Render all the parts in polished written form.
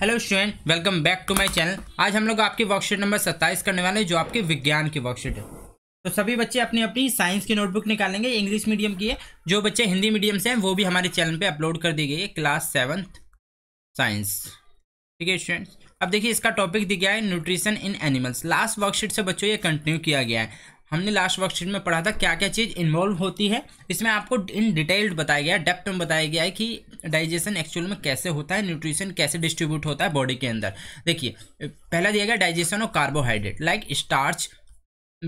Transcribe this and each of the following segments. Hello student, welcome back to my channel. आज हम लोग आपकी वर्कशीट नंबर 27 करने वाले हैं, जो आपके विज्ञान की वर्कशीट है। तो सभी बच्चे अपनी अपनी साइंस की नोटबुक निकालेंगे। इंग्लिश मीडियम की है, जो बच्चे हिंदी मीडियम से हैं वो भी हमारे चैनल पे अपलोड कर दी गई है, क्लास 7 साइंस। ठीक है स्टूडेंट्स, अब देखिए इसका टॉपिक दिया है nutrition in animals. Last worksheet से बच्चों ये कंटिन्यू किया गया है। हमने लास्ट वर्कशीट में पढ़ा था क्या क्या चीज़ इन्वॉल्व होती है। इसमें आपको इन डिटेल्ड बताया गया है, डेप्थ में बताया गया है कि डाइजेशन एक्चुअल में कैसे होता है, न्यूट्रिशन कैसे डिस्ट्रीब्यूट होता है बॉडी के अंदर। देखिए पहला दिया गया digestion of carbohydrate like starch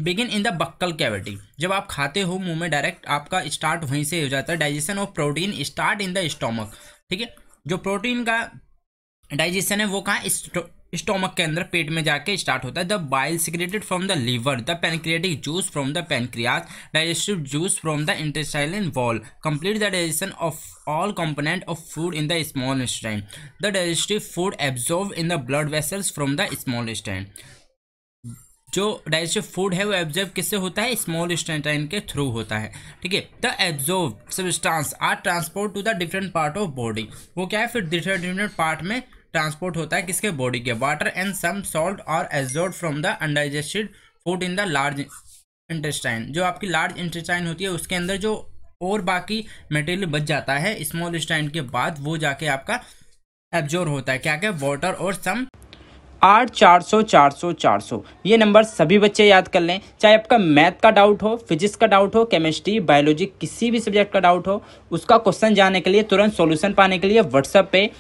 begin in the buccal cavity. जब आप खाते हो मुंह में डायरेक्ट आपका स्टार्ट वहीं से हो जाता है। Digestion of protein start in the stomach. ठीक है, जो प्रोटीन का डाइजेशन है वो कहाँ? स्टोमक के अंदर, पेट में जाके स्टार्ट होता है। The bile secreted from the liver, the pancreatic juice from the pancreas, digestive juice from the intestine wall complete the digestion of all component of food in the small intestine. The digestive food absorb in the blood vessels from the small intestine. जो digestive food है वो absorb किससे होता है? Small intestine के through होता है। ठीक है, the absorb substance are transport to the different part of body. वो क्या है? फिर डिफरेंट पार्ट में ट्रांसपोर्ट होता है किसके? बॉडी के। Water and some salt are absorbed from the undigested food in the large intestine. जो आपकी लार्ज इंटेस्टाइन होती है उसके अंदर जो और बाकी मटेरियल बच जाता है स्मॉल इंटेस्टाइन के बाद, वो जाके आपका एब्जॉर्ब होता है। क्या क्या? वाटर और सम। 8 400 400 400 ये नंबर सभी बच्चे याद कर लें। चाहे आपका मैथ का डाउट हो, फिजिक्स का डाउट हो, केमिस्ट्री, बायोलॉजी, किसी भी सब्जेक्ट का डाउट हो, उसका क्वेश्चन जानने के लिए, तुरंत सॉल्यूशन पाने के लिए व्हाट्सएप पे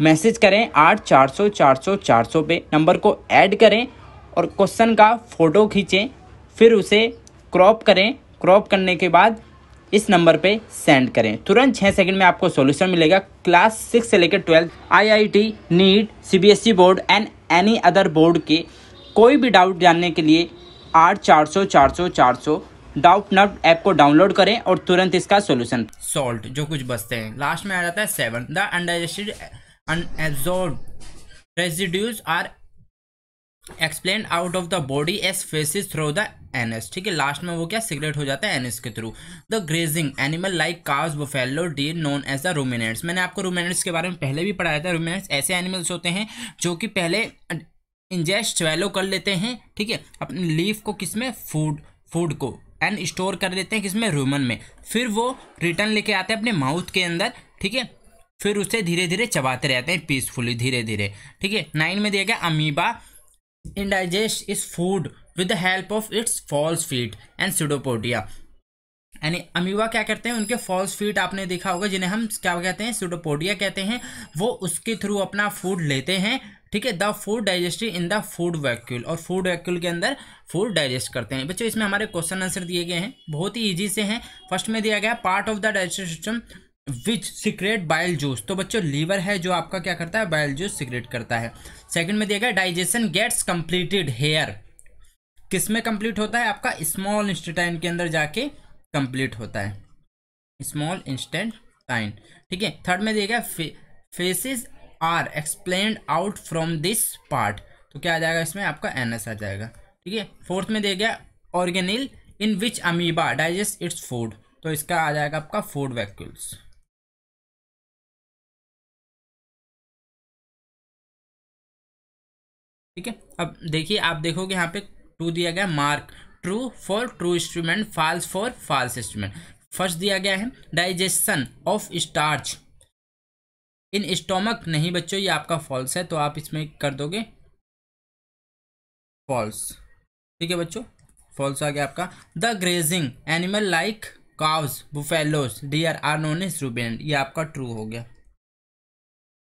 मैसेज करें 8 400 400 400 पे। नंबर को ऐड करें और क्वेश्चन का फ़ोटो खींचें, फिर उसे क्रॉप करें। क्रॉप करने के बाद इस नंबर पे सेंड करें। तुरंत 6 सेकंड में आपको सॉल्यूशन मिलेगा। क्लास 6 से लेकर 12 IIT, NEET, CBSE board and any other board के कोई भी डाउट जानने के लिए 8 400 400 400 डाउटनट ऐप को डाउनलोड करें और तुरंत इसका सॉल्यूशन। सॉल्ट जो कुछ बचते हैं लास्ट में आ जाता है 7। The undigested unabsorbed residues are explained out of the body as feces through the anus। ठीक है, लास्ट में वो क्या? सिगरेट हो जाता है एनएस के through. The grazing animal like cows, buffalo, deer known as the ruminants. मैंने आपको रूमिनेंट्स के बारे में पहले भी पढ़ाया था। रूमिनेंट्स ऐसे एनिमल्स होते हैं जो कि पहले इंजेस्ट स्वेलो कर लेते हैं। ठीक है, अपने लीफ को किसमें? फूड को, एंड स्टोर कर लेते हैं किसमें? रूमन में। फिर वो रिटर्न लेके आते हैं अपने माउथ के अंदर। ठीक है, फिर उसे धीरे धीरे चबाते रहते हैं पीसफुली, धीरे धीरे। ठीक है, 9 में दिया गया अमीबा इंडाइजेस्ट इस food with the help of its false feet and pseudopodia. यानी अमीबा क्या करते हैं? उनके फॉल्स फीट आपने देखा होगा, जिन्हें हम क्या कहते हैं? स्यूडोपोडिया कहते हैं। वो उसके थ्रू अपना फूड लेते हैं। ठीक है, the food digested in the food vacuole, और फूड वैक्यूल के अंदर फूड डाइजेस्ट करते हैं। बच्चों इसमें हमारे क्वेश्चन आंसर दिए गए हैं, बहुत ही ईजी से हैं। फर्स्ट में दिया गया part of the digestive system which secrete bile juice. तो बच्चों लीवर है जो आपका क्या करता है? बाइल जूस सिक्रेट करता है। सेकंड में दिया गया डाइजेशन गेट्स कंप्लीटेड हेयर। किसमें कंप्लीट होता है? आपका स्मॉल इंटेस्टाइन के अंदर जाके कंप्लीट होता है, स्मॉल इंटेस्टाइन। ठीक है, थर्ड में दिया गया faeces are explained out from this part. तो क्या आ जाएगा इसमें? आपका एनएस आ जाएगा। ठीक है, फोर्थ में दिया गया organelle in which amoeba digest its food. तो इसका आ जाएगा आपका फूड वैक्यूल्स। ठीक है, अब देखिए आप देखोगे यहाँ पे 2 दिया गया mark true for true instrument, false for false instrument. First दिया गया है digestion of starch in stomach. नहीं बच्चों, ये आपका फॉल्स है, तो आप इसमें कर दोगे फॉल्स। ठीक है बच्चों, फॉल्स आ गया आपका। The grazing animal like cows, बुफेलोस, deer are known as ruminant. ये आपका ट्रू हो गया।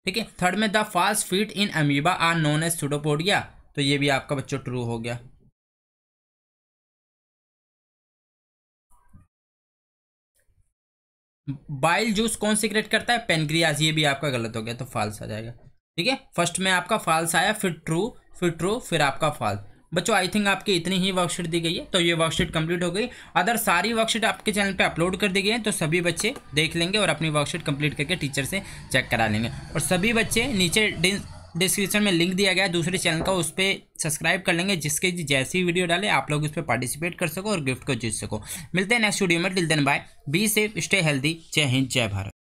ठीक है, थर्ड में the false feet in amoeba are known as pseudopodia. तो ये भी आपका बच्चों ट्रू हो गया। बाइल जूस कौन सिक्रेट करता है? पेनक्रियाज। ये भी आपका गलत हो गया, तो फाल्स आ जाएगा। ठीक है, फर्स्ट में आपका फाल्स आया, फिर ट्रू, फिर ट्रू, फिर आपका फाल्स। बच्चों आई थिंक आपकी इतनी ही वर्कशीट दी गई है, तो ये वर्कशीट कंप्लीट हो गई। अदर सारी वर्कशीट आपके चैनल पे अपलोड कर दी गई है, तो सभी बच्चे देख लेंगे और अपनी वर्कशीट कंप्लीट करके टीचर से चेक करा लेंगे। और सभी बच्चे नीचे डिस्क्रिप्शन में लिंक दिया गया है दूसरे चैनल का, उस पर सब्सक्राइब कर लेंगे, जिसके जैसी वीडियो डाले आप लोग उस पर पार्टिसिपेट कर सको और गिफ्ट को जीत सको। मिलते हैं नेक्स्ट वीडियो में, till then bye, be safe, stay healthy, जय हिंद, जय भारत।